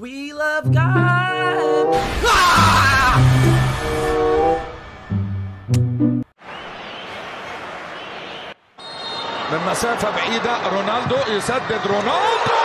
We love God. من مسافة بعيدة رونالدو يسدد رونالدو